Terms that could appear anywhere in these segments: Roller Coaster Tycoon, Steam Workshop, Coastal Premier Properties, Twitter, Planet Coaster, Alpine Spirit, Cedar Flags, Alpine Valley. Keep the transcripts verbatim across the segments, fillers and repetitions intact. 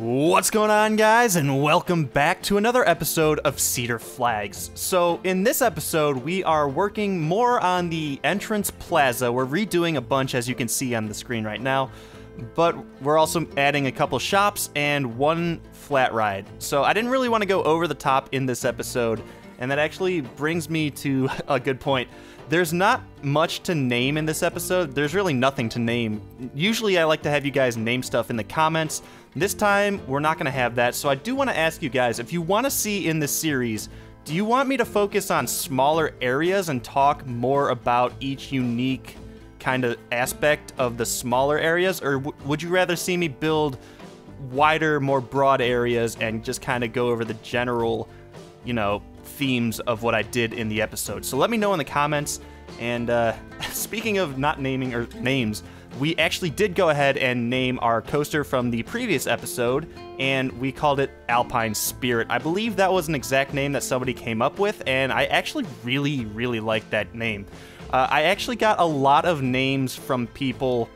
What's going on, guys, and welcome back to another episode of Cedar Flags. So in this episode, we are working more on the entrance plaza. We're redoing a bunch, as you can see on the screen right now, but we're also adding a couple shops and one flat ride. So I didn't really want to go over the top in this episode, and that actually brings me to a good point. There's not much to name in this episode. There's really nothing to name. Usually I like to have you guys name stuff in the comments. This time, we're not gonna have that, so I do wanna ask you guys, if you wanna see in this series, do you want me to focus on smaller areas and talk more about each unique kind of aspect of the smaller areas, or w would you rather see me build wider, more broad areas and just kind of go over the general, you know, themes of what I did in the episode? So let me know in the comments, and uh, speaking of not naming or names, we actually did go ahead and name our coaster from the previous episode, and we called it Alpine Spirit. I believe that was an exact name that somebody came up with, and I actually really, really liked that name. Uh, I actually got a lot of names from people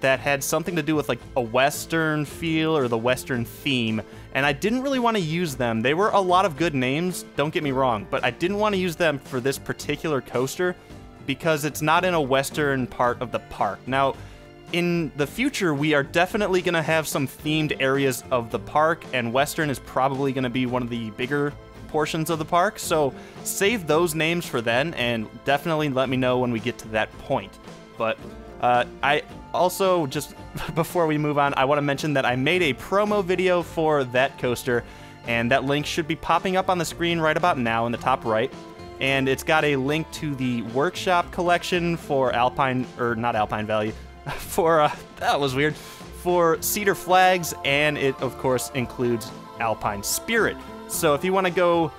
that had something to do with like a Western feel or the Western theme, and I didn't really want to use them. They were a lot of good names, don't get me wrong, but I didn't want to use them for this particular coaster because it's not in a Western part of the park. Now, in the future, we are definitely going to have some themed areas of the park, and Western is probably going to be one of the bigger portions of the park, so save those names for then, and definitely let me know when we get to that point. But uh, I also, just before we move on, I want to mention that I made a promo video for that coaster, and that link should be popping up on the screen right about now in the top right. And it's got a link to the workshop collection for Alpine, or not Alpine Valley, for, uh, that was weird, for Cedar Flags, and it, of course, includes Alpine Spirit. So if you want to go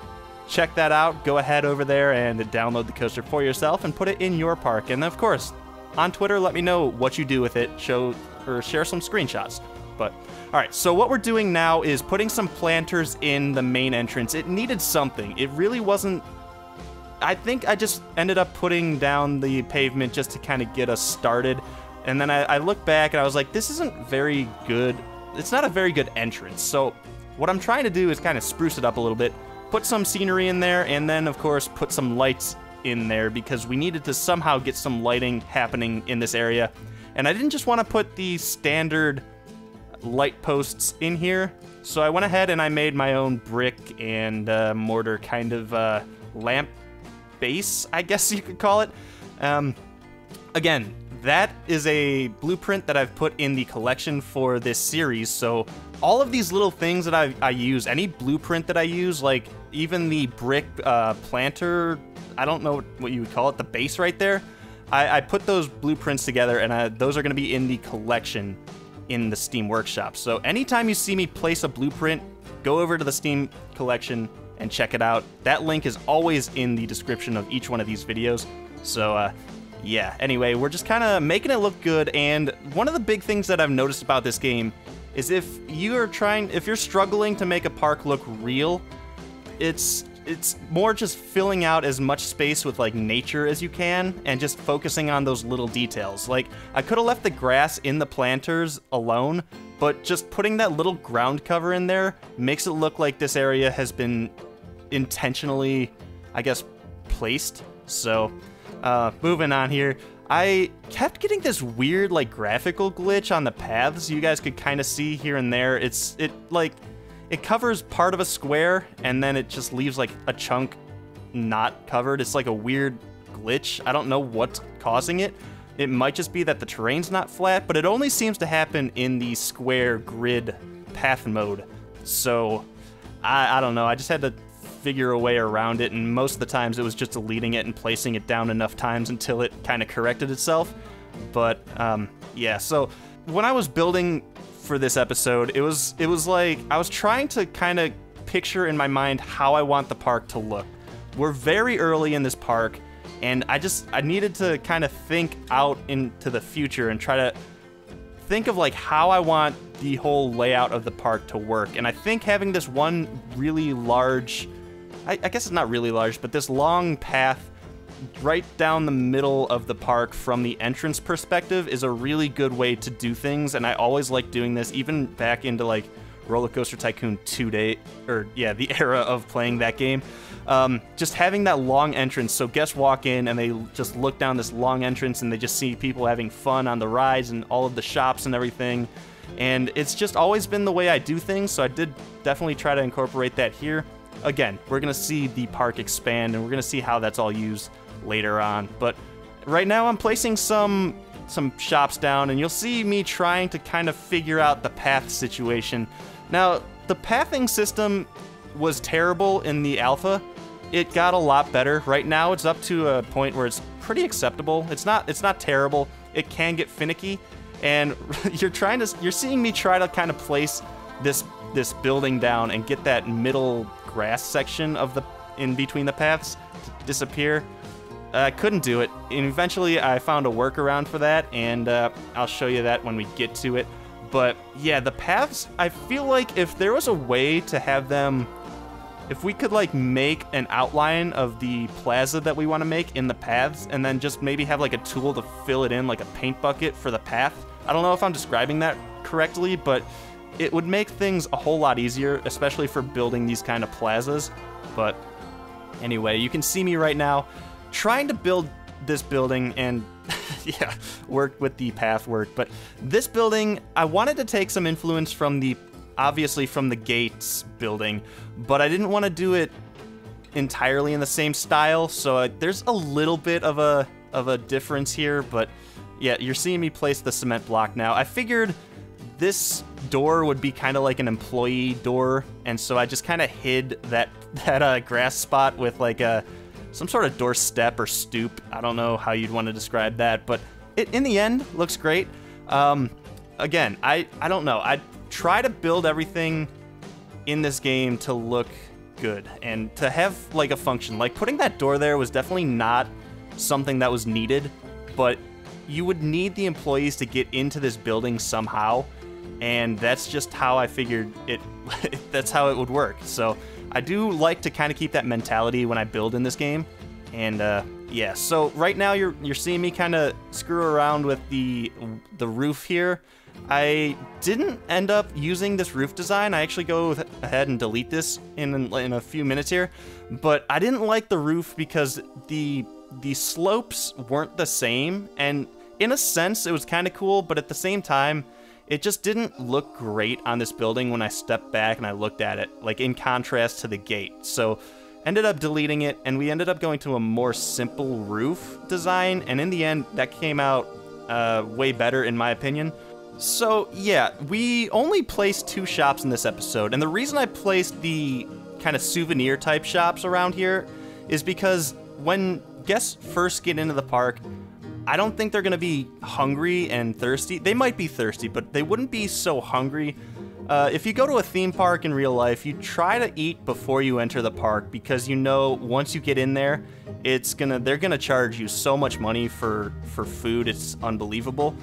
check that out, go ahead over there and download the coaster for yourself and put it in your park. And of course, on Twitter, let me know what you do with it, show or share some screenshots. But, all right, so what we're doing now is putting some planters in the main entrance. It needed something. It really wasn't... I think I just ended up putting down the pavement just to kind of get us started. And then I, I looked back and I was like, this isn't very good. It's not a very good entrance. So what I'm trying to do is kind of spruce it up a little bit, put some scenery in there, and then of course put some lights in there because we needed to somehow get some lighting happening in this area. And I didn't just want to put the standard light posts in here. So I went ahead and I made my own brick and uh, mortar kind of uh, lamp base, I guess you could call it. Um, again, that is a blueprint that I've put in the collection for this series, so all of these little things that I, I use, any blueprint that I use, like even the brick uh, planter, I don't know what you would call it, the base right there, I, I put those blueprints together, and I, those are going to be in the collection in the Steam Workshop. So anytime you see me place a blueprint, go over to the Steam collection and check it out. That link is always in the description of each one of these videos, so uh, yeah, anyway, we're just kind of making it look good. And one of the big things that I've noticed about this game is if you are trying, if you're struggling to make a park look real, it's it's more just filling out as much space with like nature as you can and just focusing on those little details. Like I could have left the grass in the planters alone, but just putting that little ground cover in there makes it look like this area has been intentionally, I guess, placed. So Uh, moving on here, I kept getting this weird like graphical glitch on the paths. You guys could kind of see here and there. It's it like it covers part of a square and then it just leaves like a chunk not covered. It's like a weird glitch. I don't know what's causing it. It might just be that the terrain's not flat, but it only seems to happen in the square grid path mode. So I, I don't know. I just had to figure a way around it, and most of the times it was just deleting it and placing it down enough times until it kind of corrected itself. But um, yeah, so when I was building for this episode, it was it was like I was trying to kind of picture in my mind how I want the park to look. We're very early in this park, and I just I needed to kind of think out into the future and try to think of like how I want the whole layout of the park to work. And I think having this one really large, I guess it's not really large, but this long path right down the middle of the park from the entrance perspective is a really good way to do things, and I always like doing this, even back into like Roller Coaster Tycoon two day, or yeah, the era of playing that game. Um, just having that long entrance, so guests walk in and they just look down this long entrance and they just see people having fun on the rides and all of the shops and everything. And it's just always been the way I do things, so I did definitely try to incorporate that here. Again, we're gonna see the park expand and we're gonna see how that's all used later on. But right now I'm placing some some shops down, and you'll see me trying to kind of figure out the path situation. Now, the pathing system was terrible in the alpha. It got a lot better. Right now it's up to a point where it's pretty acceptable. It's not it's not terrible. It can get finicky. And you're trying to you're seeing me try to kind of place this this building down and get that middle grass section of the in between the paths to disappear. I uh, couldn't do it, and eventually I found a workaround for that, and uh, I'll show you that when we get to it. But yeah, the paths, I feel like if there was a way to have them, if we could like make an outline of the plaza that we want to make in the paths, and then just maybe have like a tool to fill it in, like a paint bucket for the path. I don't know if I'm describing that correctly, but it would make things a whole lot easier, especially for building these kind of plazas. But anyway, you can see me right now trying to build this building and yeah, work with the path work. But this building, I wanted to take some influence from the, obviously from the gates building, but I didn't want to do it entirely in the same style. So uh, there's a little bit of a, of a difference here, but yeah, you're seeing me place the cement block now. I figured this door would be kind of like an employee door. And so I just kind of hid that, that uh, grass spot with like a, some sort of doorstep or stoop. I don't know how you'd want to describe that, but it in the end looks great. Um, again, I, I don't know. I try to build everything in this game to look good and to have like a function. Like putting that door there was definitely not something that was needed, but you would need the employees to get into this building somehow. And that's just how I figured it, that's how it would work. So I do like to kind of keep that mentality when I build in this game. And uh, yeah, so right now you're you're seeing me kind of screw around with the the roof here. I didn't end up using this roof design. I actually go ahead and delete this in in a few minutes here, but I didn't like the roof because the the slopes weren't the same, and in a sense it was kind of cool, but at the same time it just didn't look great on this building when I stepped back and I looked at it, like in contrast to the gate. So ended up deleting it, and we ended up going to a more simple roof design, and in the end that came out uh, way better in my opinion. So yeah, we only placed two shops in this episode, and the reason I placed the kind of souvenir type shops around here is because when guests first get into the park, I don't think they're gonna be hungry and thirsty. They might be thirsty, but they wouldn't be so hungry. Uh, if you go to a theme park in real life, you try to eat before you enter the park, because you know once you get in there, it's gonna they're gonna charge you so much money for for food. It's unbelievable.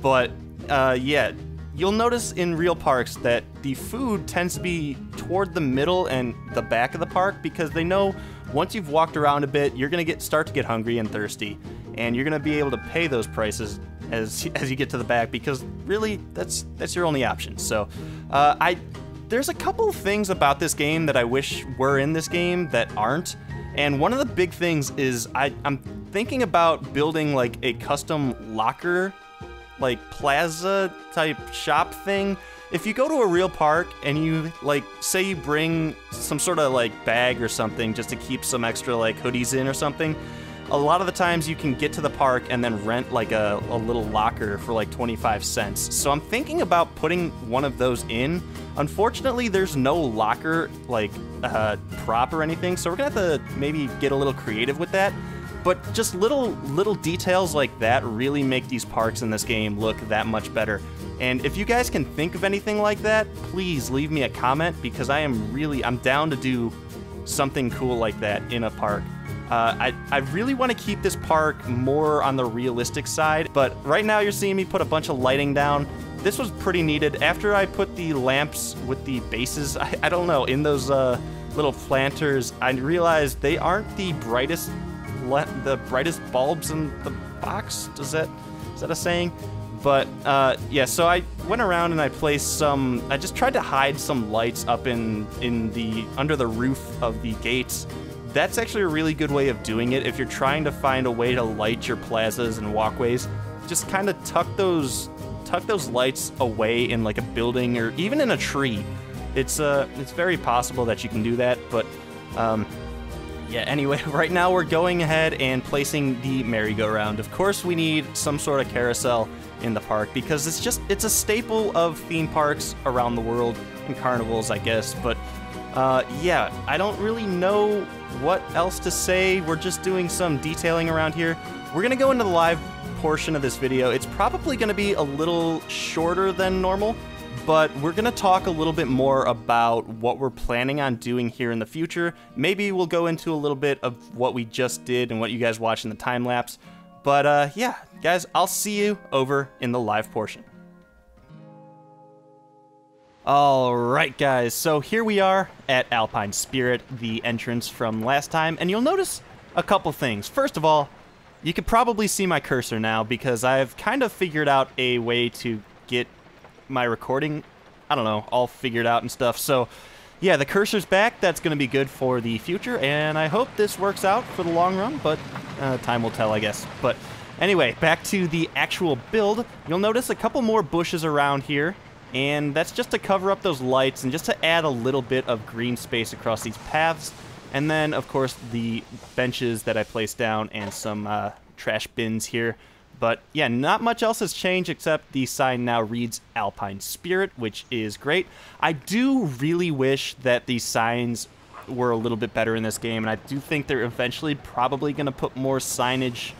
But uh, yeah, you'll notice in real parks that the food tends to be toward the middle and the back of the park, because they know once you've walked around a bit, you're gonna get start to get hungry and thirsty, and you're gonna be able to pay those prices as as you get to the back, because really that's that's your only option. So, uh, I there's a couple of things about this game that I wish were in this game that aren't, and one of the big things is I I'm thinking about building like a custom locker, like plaza type shop thing. If you go to a real park and you like, say you bring some sort of like bag or something just to keep some extra like hoodies in or something, a lot of the times you can get to the park and then rent like a, a little locker for like twenty-five cents. So I'm thinking about putting one of those in. Unfortunately, there's no locker like uh, prop or anything, so we're gonna have to maybe get a little creative with that. But just little little details like that really make these parks in this game look that much better. And if you guys can think of anything like that, please leave me a comment, because I am really, I'm down to do something cool like that in a park. Uh, I, I really want to keep this park more on the realistic side, but right now you're seeing me put a bunch of lighting down. This was pretty needed. After I put the lamps with the bases, I, I don't know, in those uh, little planters, I realized they aren't the brightest the brightest bulbs in the box. Does that, is that a saying? But, uh, yeah, so I went around and I placed some, I just tried to hide some lights up in, in the, under the roof of the gates. That's actually a really good way of doing it. If you're trying to find a way to light your plazas and walkways, just kind of tuck those, tuck those lights away in like a building or even in a tree. It's, uh, it's very possible that you can do that, but, um, yeah, anyway, right now we're going ahead and placing the merry-go-round. Of course, we need some sort of carousel in the park because it's just, it's a staple of theme parks around the world and carnivals, I guess. But uh, yeah, I don't really know what else to say. We're just doing some detailing around here. We're gonna go into the live portion of this video. It's probably gonna be a little shorter than normal, but we're gonna talk a little bit more about what we're planning on doing here in the future. Maybe we'll go into a little bit of what we just did and what you guys watched in the time lapse. But uh, yeah, guys, I'll see you over in the live portion. All right, guys, so here we are at Alpine Spirit, the entrance from last time, and you'll notice a couple things. First of all, you could probably see my cursor now because I've kind of figured out a way to get my recording, I don't know, all figured out and stuff. So yeah, the cursor's back. That's going to be good for the future, and I hope this works out for the long run, but uh, time will tell, I guess. But anyway, back to the actual build. You'll notice a couple more bushes around here, and that's just to cover up those lights and just to add a little bit of green space across these paths. And then, of course, the benches that I placed down and some uh, trash bins here. But yeah, not much else has changed except the sign now reads Alpine Spirit, which is great. I do really wish that these signs were a little bit better in this game, and I do think they're eventually probably going to put more signage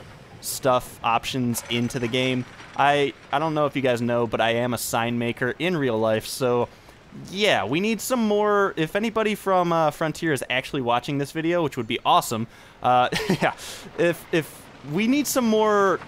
stuff options into the game. I, I don't know if you guys know, but I am a sign maker in real life, so yeah, we need some more. If anybody from uh, Frontier is actually watching this video, which would be awesome, uh, yeah, if, if we need some more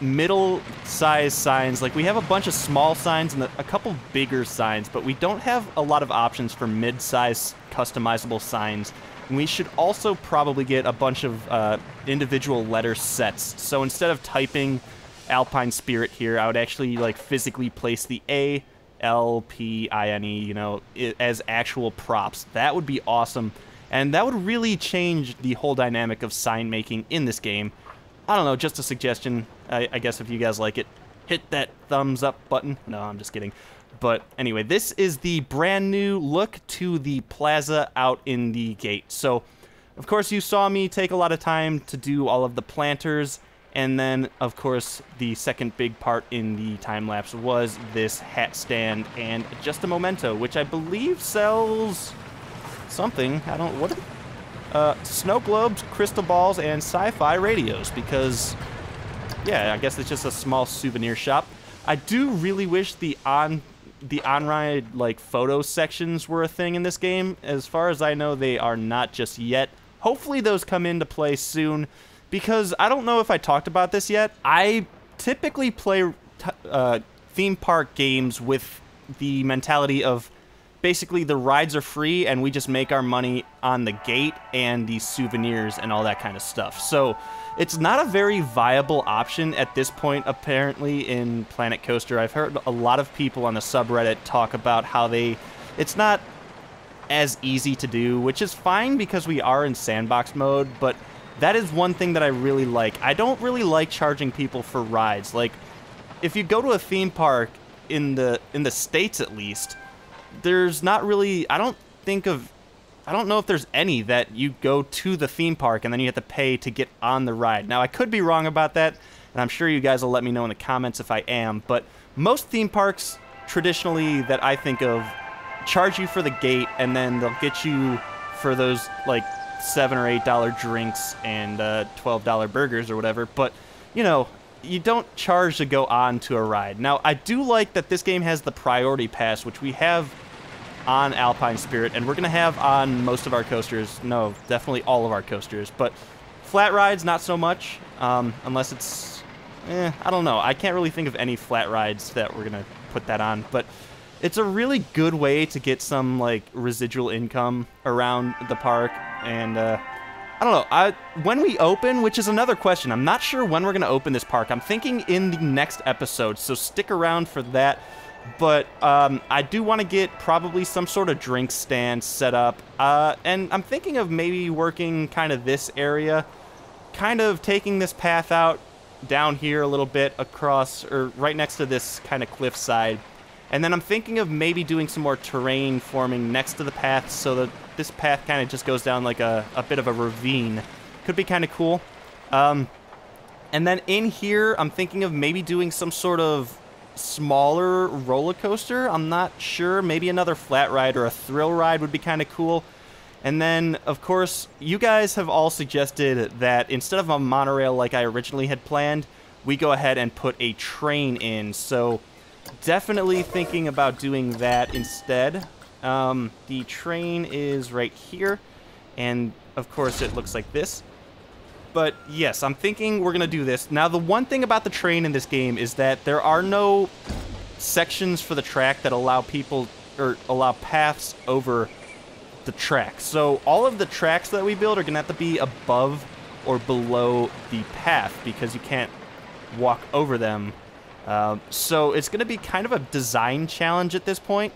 middle-sized signs. Like, we have a bunch of small signs and a couple bigger signs, but we don't have a lot of options for mid-sized customizable signs. And we should also probably get a bunch of uh, individual letter sets. So instead of typing Alpine Spirit here, I would actually like physically place the A, L, P, I, N, E, you know, as actual props. That would be awesome. And that would really change the whole dynamic of sign making in this game. I don't know, just a suggestion. I, I guess if you guys like it, hit that thumbs up button. No, I'm just kidding. But anyway, this is the brand new look to the plaza out in the gate. So, of course, you saw me take a lot of time to do all of the planters. And then, of course, the second big part in the time lapse was this hat stand and just a memento, which I believe sells something. I don't... What? Uh, snow globes, crystal balls, and sci-fi radios, because, yeah, I guess it's just a small souvenir shop. I do really wish the on the on-ride, like, photo sections were a thing in this game. As far as I know, they are not just yet. Hopefully those come into play soon, because I don't know if I talked about this yet. I typically play uh, theme park games with the mentality of basically, the rides are free, and we just make our money on the gate and the souvenirs and all that kind of stuff. So it's not a very viable option at this point, apparently, in Planet Coaster. I've heard a lot of people on the subreddit talk about how they... It's not as easy to do, which is fine because we are in sandbox mode, but that is one thing that I really like. I don't really like charging people for rides. Like, if you go to a theme park, in the in the States at least, there's not really, I don't think of, I don't know if there's any that you go to the theme park and then you have to pay to get on the ride. Now, I could be wrong about that, and I'm sure you guys will let me know in the comments if I am, but most theme parks traditionally that I think of charge you for the gate, and then they'll get you for those, like, seven or eight dollar drinks and uh, twelve dollar burgers or whatever, but, you know, you don't charge to go on to a ride. Now, I do like that this game has the priority pass, which we have on Alpine Spirit, and we're going to have on most of our coasters. No, definitely all of our coasters, but flat rides, not so much, um, unless it's... Eh, I don't know. I can't really think of any flat rides that we're going to put that on, but it's a really good way to get some, like, residual income around the park, and, uh, I don't know, I, when we open, which is another question, I'm not sure when we're gonna open this park. I'm thinking in the next episode, so stick around for that. But um, I do want to get probably some sort of drink stand set up. Uh, and I'm thinking of maybe working kind of this area, kind of taking this path out down here a little bit across, or right next to this kind of cliffside. And then I'm thinking of maybe doing some more terrain forming next to the path so that this path kind of just goes down like a, a bit of a ravine. Could be kind of cool. Um, and then in here, I'm thinking of maybe doing some sort of smaller roller coaster. I'm not sure. Maybe another flat ride or a thrill ride would be kind of cool. And then, of course, you guys have all suggested that instead of a monorail like I originally had planned, we go ahead and put a train in. So definitely thinking about doing that instead. Um, the train is right here, and of course it looks like this. But yes, I'm thinking we're gonna do this. Now, the one thing about the train in this game is that there are no sections for the track that allow people, or allow paths over the track. So all of the tracks that we build are gonna have to be above or below the path because you can't walk over them. Uh, so it's gonna be kind of a design challenge at this point,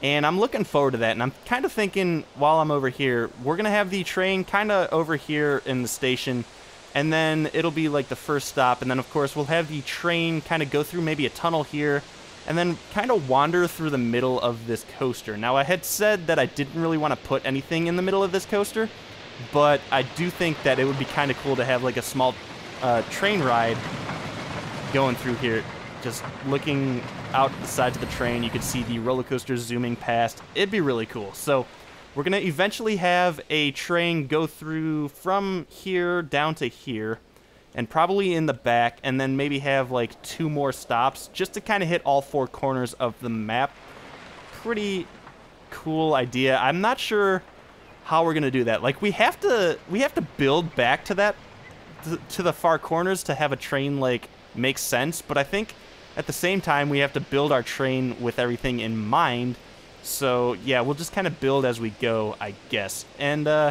and I'm looking forward to that. And I'm kind of thinking while I'm over here, we're gonna have the train kind of over here in the station, and then it'll be like the first stop, and then of course we'll have the train kind of go through maybe a tunnel here, and then kind of wander through the middle of this coaster. Now, I had said that I didn't really want to put anything in the middle of this coaster, but I do think that it would be kind of cool to have like a small uh, train ride going through here. Just looking out the sides of the train, you could see the roller coaster zooming past. It'd be really cool. So we're going to eventually have a train go through from here down to here, and probably in the back, and then maybe have like two more stops just to kind of hit all four corners of the map. Pretty cool idea. I'm not sure how we're going to do that. Like, we have to we have to build back to that, to the far corners, to have a train like make sense. But I think at the same time, we have to build our train with everything in mind. So yeah, we'll just kind of build as we go, I guess. And uh,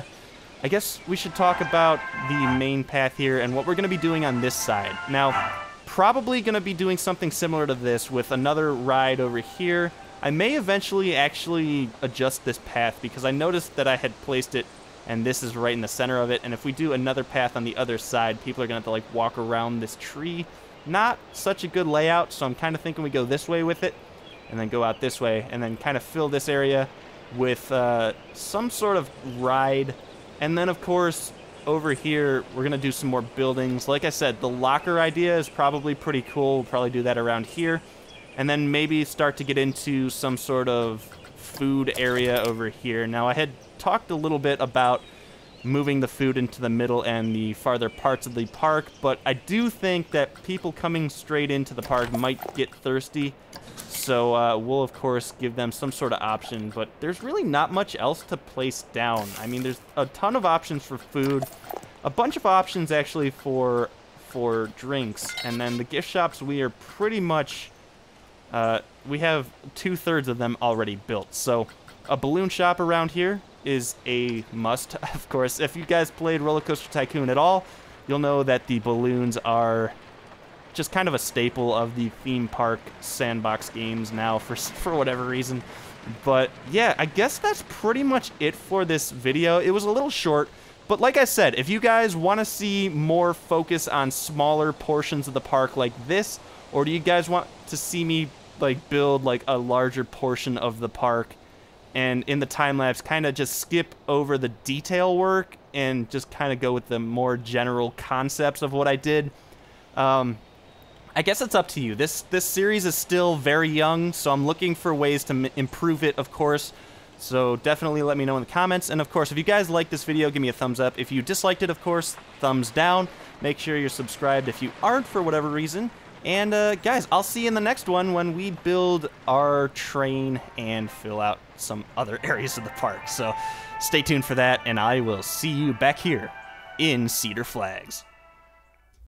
I guess we should talk about the main path here and what we're going to be doing on this side. Now, probably going to be doing something similar to this with another ride over here. I may eventually actually adjust this path because I noticed that I had placed it and this is right in the center of it. And if we do another path on the other side, people are going to have to like walk around this tree. Not such a good layout, so I'm kind of thinking we go this way with it, and then go out this way, and then kind of fill this area with uh, some sort of ride. And then, of course, over here, we're going to do some more buildings. Like I said, the locker idea is probably pretty cool. We'll probably do that around here, and then maybe start to get into some sort of food area over here. Now, I had talked a little bit about moving the food into the middle and the farther parts of the park, but I do think that people coming straight into the park might get thirsty, so uh, we'll of course give them some sort of option. But there's really not much else to place down. I mean, there's a ton of options for food, a bunch of options actually for for drinks, and then the gift shops, we are pretty much uh, we have two-thirds of them already built. So a balloon shop around here is a must, of course. If you guys played Roller Coaster Tycoon at all, you'll know that the balloons are just kind of a staple of the theme park sandbox games now for, for whatever reason. But yeah, I guess that's pretty much it for this video. It was a little short, but like I said, if you guys want to see more focus on smaller portions of the park like this, or do you guys want to see me like build like a larger portion of the park, and in the time-lapse, kind of just skip over the detail work and just kind of go with the more general concepts of what I did. Um, I guess it's up to you. This this series is still very young, so I'm looking for ways to m improve it, of course. So definitely let me know in the comments. And of course, if you guys liked this video, give me a thumbs up. If you disliked it, of course, thumbs down. Make sure you're subscribed if you aren't for whatever reason. And uh, guys, I'll see you in the next one when we build our train and fill out some other areas of the park. So stay tuned for that, and I will see you back here in Cedar Flags.